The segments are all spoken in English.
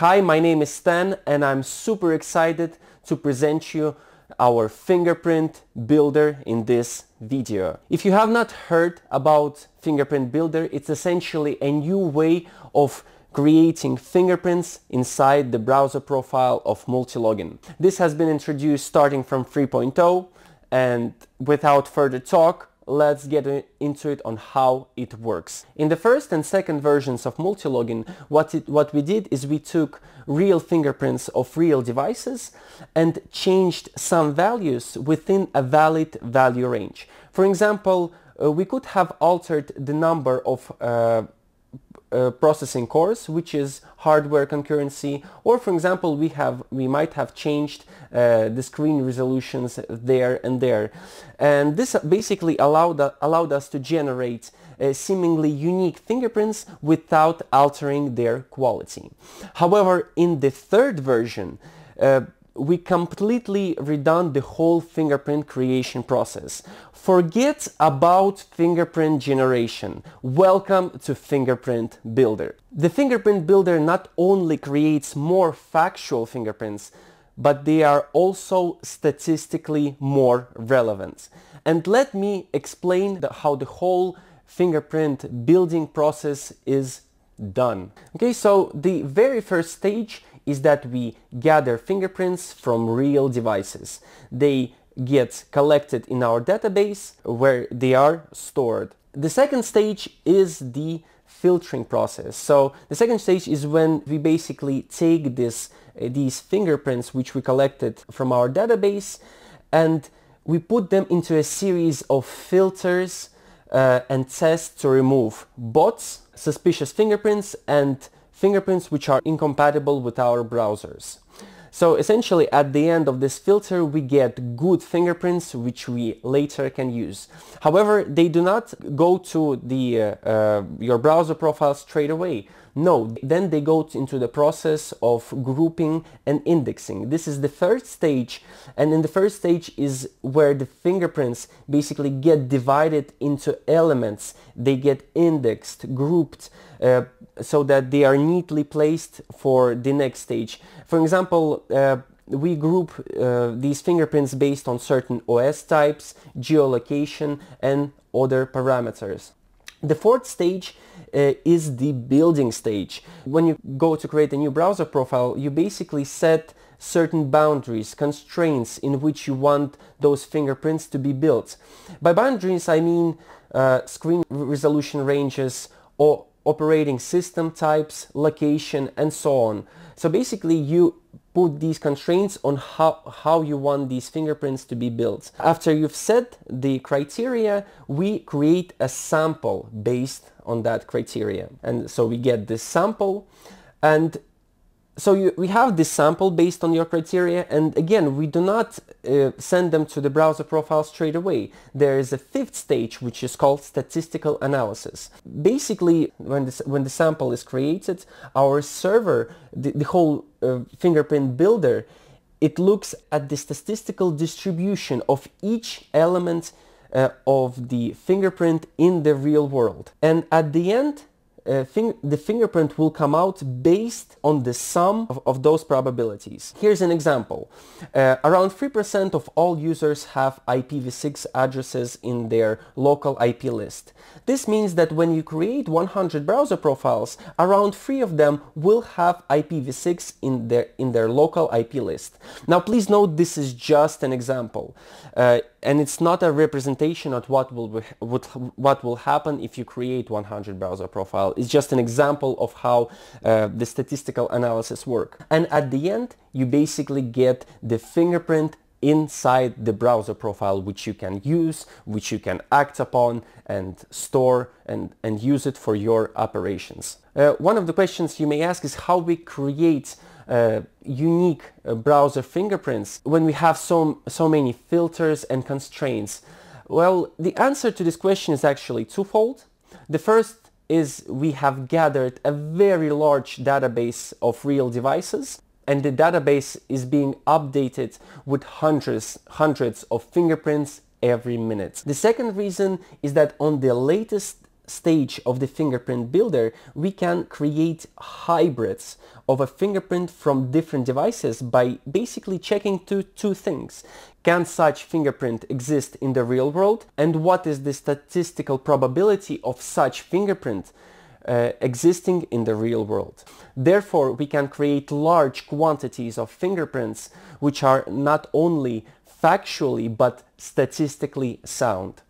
Hi, my name is Stan and I'm super excited to present you our Fingerprint Builder in this video. If you have not heard about Fingerprint Builder, it's essentially a new way of creating fingerprints inside the browser profile of Multilogin. This has been introduced starting from 3.0, and without further talk, let's get into it on how it works. In the first and second versions of Multilogin, what we did is we took real fingerprints of real devices and changed some values within a valid value range. For example, we could have altered the number of processing cores, which is hardware concurrency, or for example we might have changed the screen resolutions there and there, and this basically allowed us to generate seemingly unique fingerprints without altering their quality. However, in the third version we completely redone the whole fingerprint creation process. Forget about fingerprint generation. Welcome to Fingerprint Builder. The Fingerprint Builder not only creates more factual fingerprints, but they are also statistically more relevant. And let me explain how the whole fingerprint building process is done. Okay, so the very first stage is that we gather fingerprints from real devices. They get collected in our database where they are stored. The second stage is the filtering process. So the second stage is when we basically take these fingerprints which we collected from our database and we put them into a series of filters and tests to remove bots, suspicious fingerprints, and fingerprints which are incompatible with our browsers. So essentially at the end of this filter we get good fingerprints which we later can use. However, they do not go to your browser profile straight away. No, then they go into the process of grouping and indexing. This is the third stage, and in the first stage is where the fingerprints basically get divided into elements. They get indexed, grouped, so that they are neatly placed for the next stage. For example, we group these fingerprints based on certain OS types, geolocation, and other parameters. The fourth stage is the building stage. When you go to create a new browser profile, you basically set certain boundaries, constraints in which you want those fingerprints to be built. By boundaries I mean screen resolution ranges or operating system types, location, and so on. So basically you put these constraints on how you want these fingerprints to be built. After you've set the criteria, we create a sample based on that criteria. And so we get this sample, and so we have this sample based on your criteria, and again we do not send them to the browser profile straight away. There is a fifth stage which is called statistical analysis. Basically when the sample is created, our server, the whole fingerprint builder, it looks at the statistical distribution of each element of the fingerprint in the real world, and at the end the fingerprint will come out based on the sum of those probabilities. Here's an example. Around 3% of all users have IPv6 addresses in their local IP list. This means that when you create 100 browser profiles, around 3 of them will have IPv6 in their local IP list. Now please note, this is just an example. And it's not a representation of what will happen if you create 100 browser profiles. It's just an example of how the statistical analysis works. And at the end, you basically get the fingerprint inside the browser profile, which you can use, which you can act upon and store and use it for your operations. One of the questions you may ask is how we create unique browser fingerprints when we have so many filters and constraints. Well, the answer to this question is actually twofold. The first is we have gathered a very large database of real devices, and the database is being updated with hundreds of fingerprints every minute. The second reason is that on the latest stage of the fingerprint builder, we can create hybrids of a fingerprint from different devices by basically checking two things. Can such fingerprint exist in the real world? And what is the statistical probability of such fingerprint existing in the real world? Therefore, we can create large quantities of fingerprints which are not only factually but statistically sound.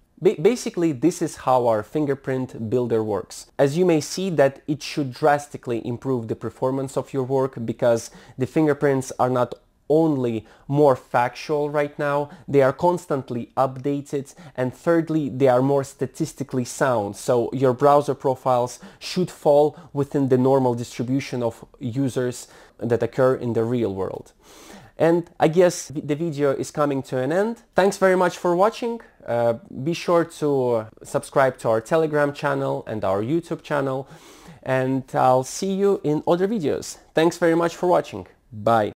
Basically, this is how our fingerprint builder works. As you may see, that it should drastically improve the performance of your work, because the fingerprints are not only more factual right now, they are constantly updated, and thirdly, they are more statistically sound, so your browser profiles should fall within the normal distribution of users that occur in the real world. And I guess the video is coming to an end. Thanks very much for watching. Be sure to subscribe to our Telegram channel and our YouTube channel, and I'll see you in other videos. Thanks very much for watching. Bye.